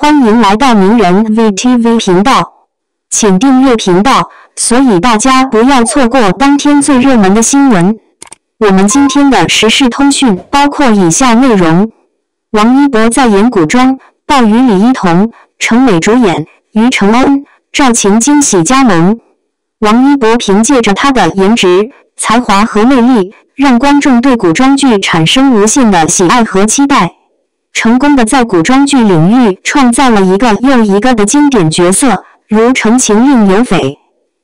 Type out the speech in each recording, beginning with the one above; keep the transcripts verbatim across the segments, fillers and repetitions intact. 欢迎来到名人 V T V 频道，请订阅频道，所以大家不要错过当天最热门的新闻。我们今天的时事通讯包括以下内容：王一博再演古装，爆与李一桐、程磊主演，于承恩、赵晴惊喜加盟。王一博凭借着他的颜值、才华和魅力，让观众对古装剧产生无限的喜爱和期待。 成功的在古装剧领域创造了一个又一个的经典角色，如《陈情令》刘斐，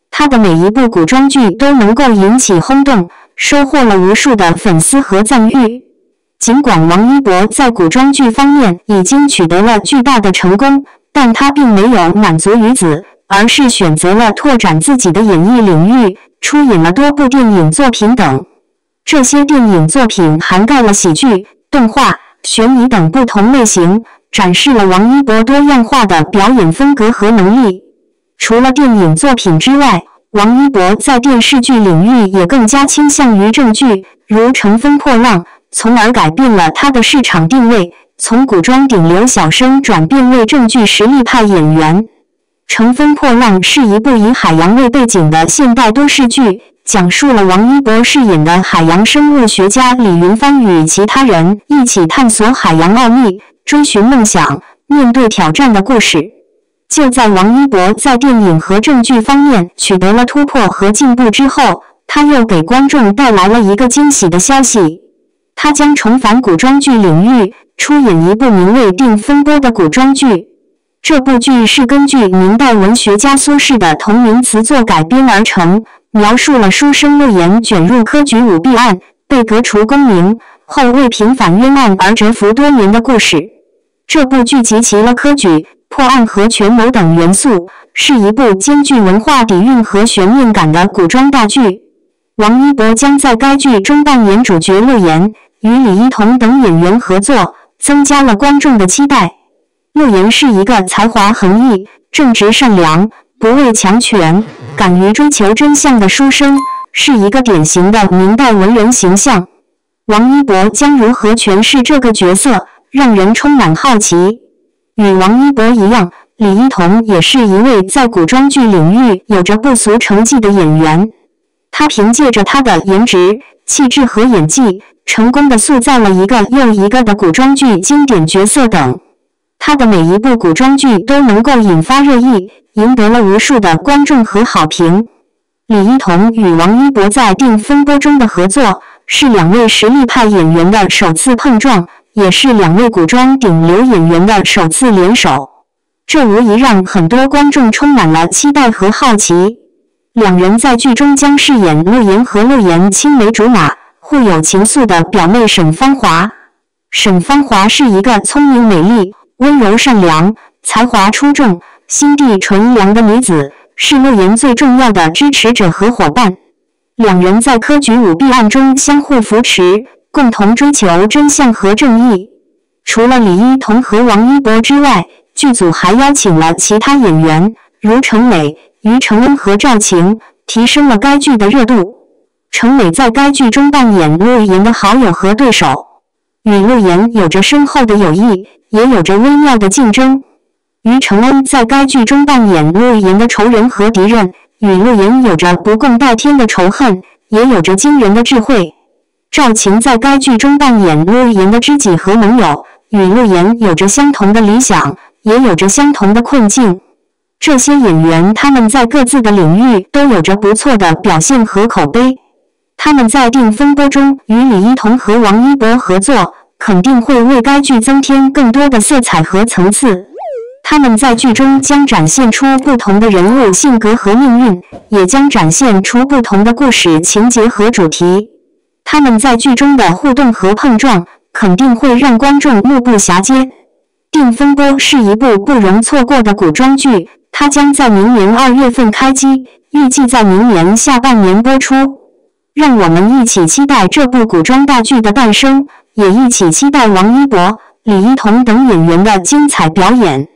他的每一部古装剧都能够引起轰动，收获了无数的粉丝和赞誉。尽管王一博在古装剧方面已经取得了巨大的成功，但他并没有满足于此，而是选择了拓展自己的演艺领域，出演了多部电影作品等。这些电影作品涵盖了喜剧、动画、 悬疑等不同类型，展示了王一博多样化的表演风格和能力。除了电影作品之外，王一博在电视剧领域也更加倾向于正剧，如《乘风破浪》，从而改变了他的市场定位，从古装顶流小生转变为正剧实力派演员。《乘风破浪》是一部以海洋为背景的现代都市剧，讲述了王一博饰演的海洋生物学家李云帆与其他人一起探索海洋奥秘、追寻梦想、面对挑战的故事。就在王一博在电影和正剧方面取得了突破和进步之后，他又给观众带来了一个惊喜的消息：他将重返古装剧领域，出演一部名为《定风波》的古装剧。 这部剧是根据明代文学家苏轼的同名词作改编而成，描述了书生魏延卷入科举舞弊案，被革除功名后为平反冤案而蛰伏多年的故事。这部剧集齐了科举、破案和权谋等元素，是一部兼具文化底蕴和悬念感的古装大剧。王一博将在该剧中扮演主角陆岩，与李一桐等演员合作，增加了观众的期待。 陆岩是一个才华横溢、正直善良、不畏强权、敢于追求真相的书生，是一个典型的明代文人形象。王一博将如何诠释这个角色，让人充满好奇。与王一博一样，李一桐也是一位在古装剧领域有着不俗成绩的演员。他凭借着他的颜值、气质和演技，成功地塑造了一个又一个的古装剧经典角色等。 他的每一部古装剧都能够引发热议，赢得了无数的观众和好评。李一桐与王一博在《定风波》中的合作，是两位实力派演员的首次碰撞，也是两位古装顶流演员的首次联手。这无疑让很多观众充满了期待和好奇。两人在剧中将饰演陆岩和陆岩青梅竹马、互有情愫的表妹沈芳华。沈芳华是一个聪明美丽、 温柔善良、才华出众、心地纯良的女子，是陆岩最重要的支持者和伙伴。两人在科举舞弊案中相互扶持，共同追求真相和正义。除了李一桐和王一博之外，剧组还邀请了其他演员，如程磊、于承恩和赵晴，提升了该剧的热度。程磊在该剧中扮演陆岩的好友和对手，与陆岩有着深厚的友谊， 也有着微妙的竞争。于承恩在该剧中扮演陆岩的仇人和敌人，与陆岩有着不共戴天的仇恨，也有着惊人的智慧。赵晴在该剧中扮演陆岩的知己和盟友，与陆岩有着相同的理想，也有着相同的困境。这些演员他们在各自的领域都有着不错的表现和口碑。他们在《定风波》中与李一桐和王一博合作， 肯定会为该剧增添更多的色彩和层次。他们在剧中将展现出不同的人物性格和命运，也将展现出不同的故事情节和主题。他们在剧中的互动和碰撞，肯定会让观众目不暇接。《定风波》是一部不容错过的古装剧，它将在明年二月份开机，预计在明年下半年播出。让我们一起期待这部古装大剧的诞生， 也一起期待王一博、李一桐等演员的精彩表演。